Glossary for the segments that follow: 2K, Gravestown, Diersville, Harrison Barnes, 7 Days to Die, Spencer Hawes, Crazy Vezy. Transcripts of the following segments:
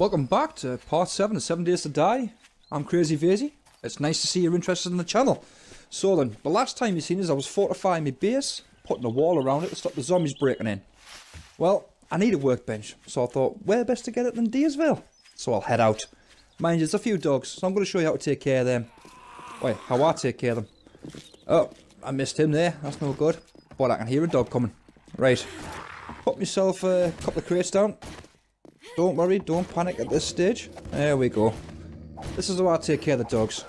Welcome back to part 7 of 7 Days to Die. I'm Crazy Vezy. It's nice to see you're interested in the channel. So then, the last time you seen is I was fortifying my base, putting a wall around it to stop the zombies breaking in. Well, I need a workbench, so I thought, where best to get it than Diersville? So I'll head out. Mind you, there's a few dogs, so I'm going to show you how to take care of them. Wait, how I take care of them. Oh, I missed him there, that's no good. But I can hear a dog coming. Right, put myself a couple of crates down. Don't worry, don't panic at this stage. There we go. This is how I take care of the dogs.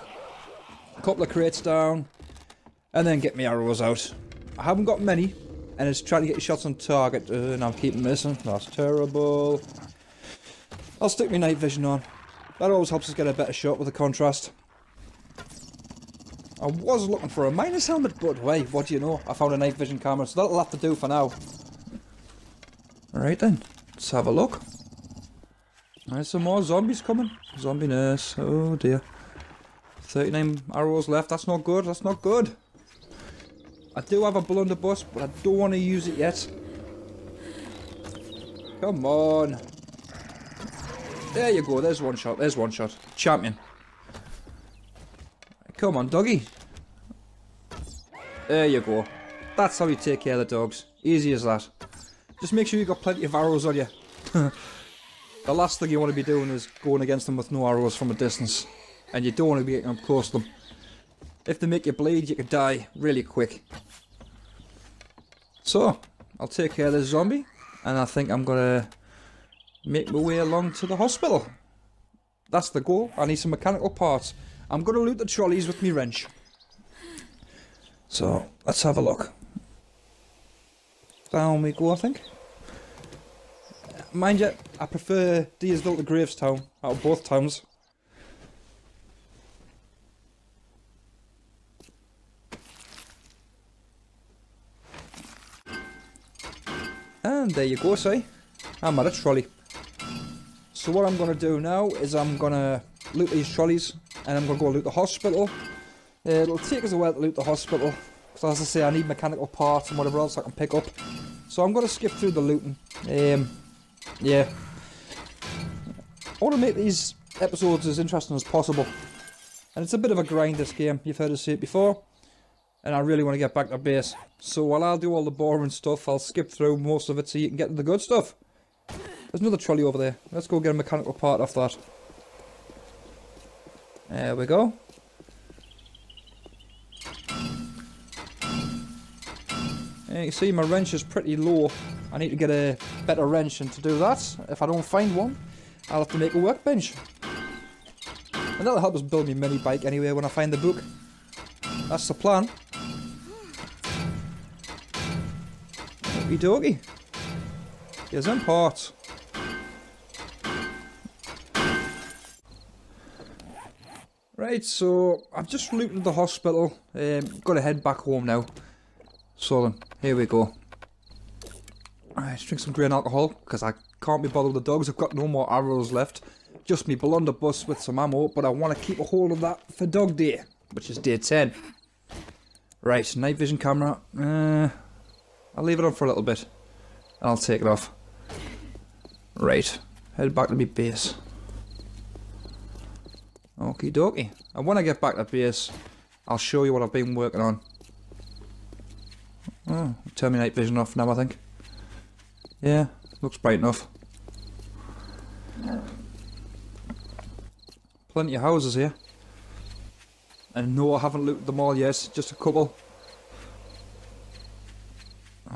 A couple of crates down, and then get my arrows out. I haven't got many, and it's trying to get your shots on target, and I'm keeping missing. That's terrible. I'll stick my night vision on. That always helps us get a better shot with the contrast. I was looking for a miner's helmet, but wait, what do you know? I found a night vision camera, so that'll have to do for now. Alright then, let's have a look. There's some more zombies coming. Zombie nurse. Oh dear. 39 arrows left. That's not good. That's not good. I do have a blunderbuss, but I don't want to use it yet. Come on. There you go. There's one shot. There's one shot. Champion. Come on, doggy. There you go. That's how you take care of the dogs. Easy as that. Just make sure you've got plenty of arrows on you. The last thing you want to be doing is going against them with no arrows from a distance, and you don't want to be getting up close to them. If they make you bleed, you could die really quick. So, I'll take care of this zombie, and I think I'm going to make my way along to the hospital. That's the goal. I need some mechanical parts. I'm going to loot the trolleys with my wrench. So, let's have a look. Down we go, I think. Mind you, I prefer Diersville to Gravestown, out of both towns. And there you go, see? I'm at a trolley. So what I'm going to do now is I'm going to loot these trolleys, and I'm going to go loot the hospital. It'll take us a while to loot the hospital, because as I say, I need mechanical parts and whatever else I can pick up. So I'm going to skip through the looting. Yeah, I want to make these episodes as interesting as possible, and it's a bit of a grind, this game. You've heard us say it before, and I really want to get back to base. So while I'll do all the boring stuff, I'll skip through most of it so you can get to the good stuff. There's another trolley over there. Let's go get a mechanical part off that. There we go. And you can see my wrench is pretty low. I need to get a better wrench, and to do that, if I don't find one, I'll have to make a workbench. And that'll help us build my mini bike anyway when I find the book. That's the plan. Okie dokie. Here's them parts. Right, so I've just looted the hospital. Got to head back home now. So then, here we go. Alright, drink some grain alcohol, because I can't be bothered with the dogs. I've got no more arrows left. Just me blunderbuss with some ammo, but I want to keep a hold of that for dog day, which is day 10. Right, night vision camera. I'll leave it on for a little bit, and I'll take it off. Right, head back to my base. Okie dokie. And when I get back to base, I'll show you what I've been working on. Oh, turn my night vision off now, I think. Yeah, looks bright enough. Plenty of houses here. And no, I haven't looted them all yet, just a couple.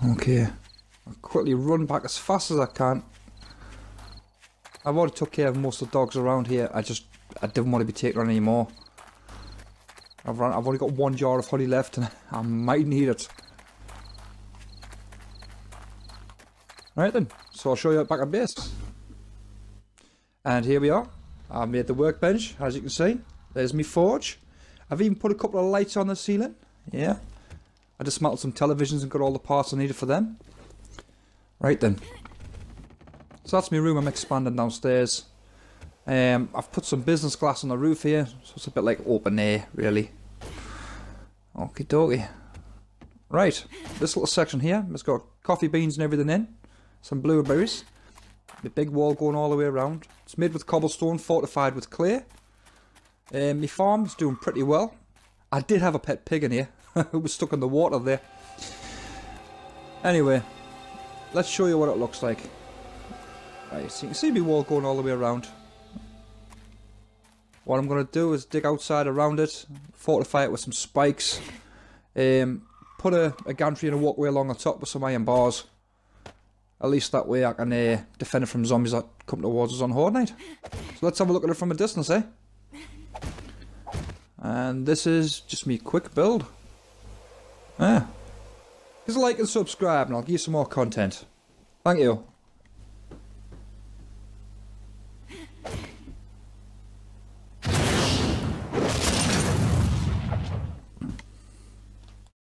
Okay, I'll quickly run back as fast as I can. I've already took care of most of the dogs around here, I didn't want to be taking on any more. I've only got one jar of honey left, and I might need it. Right then, so I'll show you back at base. And here we are. I've made the workbench, as you can see. There's my forge. I've even put a couple of lights on the ceiling. Yeah. I just dismantled some televisions and got all the parts I needed for them. Right then. So that's my room. I'm expanding downstairs. I've put some business glass on the roof here, so it's a bit like open air, really. Okie dokie. Right, this little section here has got coffee beans and everything in. Some blueberries. The big wall going all the way around. It's made with cobblestone, fortified with clay. My farm's doing pretty well. I did have a pet pig in here who was stuck in the water there. Anyway, let's show you what it looks like. Right, so you can see my wall going all the way around. What I'm going to do is dig outside around it, fortify it with some spikes, put a gantry and a walkway along the top with some iron bars. At least that way I can defend it from zombies that come towards us on Horde Night. So let's have a look at it from a distance, eh? And this is just me quick build. Yeah. Just like and subscribe and I'll give you some more content. Thank you.